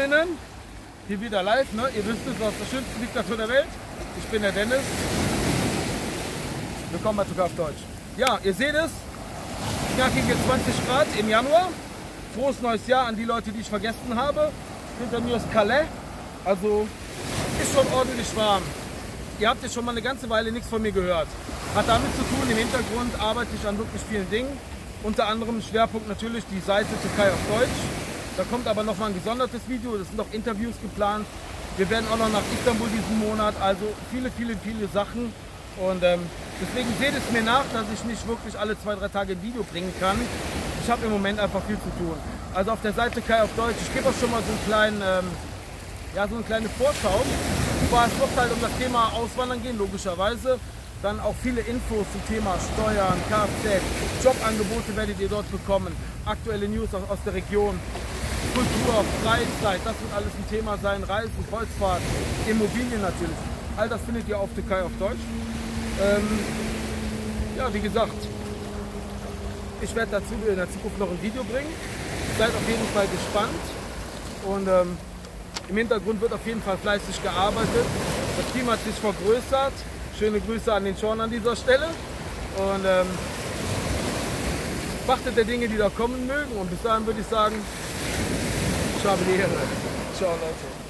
Schönen, hier wieder live, ne? Ihr wisst es, aus der schönsten Diktatur der Welt. Ich bin der Dennis. Willkommen bei Türkei auf Deutsch. Ja, ihr seht es, knackige 20 Grad im Januar. Frohes neues Jahr an die Leute, die ich vergessen habe. Hinter mir ist Calais, also ist schon ordentlich warm. Ihr habt jetzt schon mal eine ganze Weile nichts von mir gehört. Hat damit zu tun, im Hintergrund arbeite ich an wirklich vielen Dingen. Unter anderem Schwerpunkt natürlich die Seite Türkei auf Deutsch. Da kommt aber nochmal ein gesondertes Video, das sind auch Interviews geplant. Wir werden auch noch nach Istanbul diesen Monat, also viele Sachen. Und deswegen seht es mir nach, dass ich nicht wirklich alle 2-3 Tage ein Video bringen kann. Ich habe im Moment einfach viel zu tun. Also auf der Seite Türkei auf Deutsch, ich gebe euch schon mal so einen kleinen, ja, so eine kleine Vorschau. Es wird halt um das Thema Auswandern gehen, logischerweise. Dann auch viele Infos zum Thema Steuern, Kfz, Jobangebote werdet ihr dort bekommen. Aktuelle News aus der Region, Kultur, Freizeit, das wird alles ein Thema sein. Reisen, Kreuzfahrt, Immobilien natürlich. All das findet ihr auf Türkei auf Deutsch. Ja, wie gesagt, ich werde dazu in der Zukunft noch ein Video bringen. Seid auf jeden Fall gespannt. Und im Hintergrund wird auf jeden Fall fleißig gearbeitet. Das Team hat sich vergrößert. Schöne Grüße an den Schorn an dieser Stelle. Und beachtet der Dinge, die da kommen mögen. Und bis dahin würde ich sagen, ich habe die Ehre. Ciao Leute.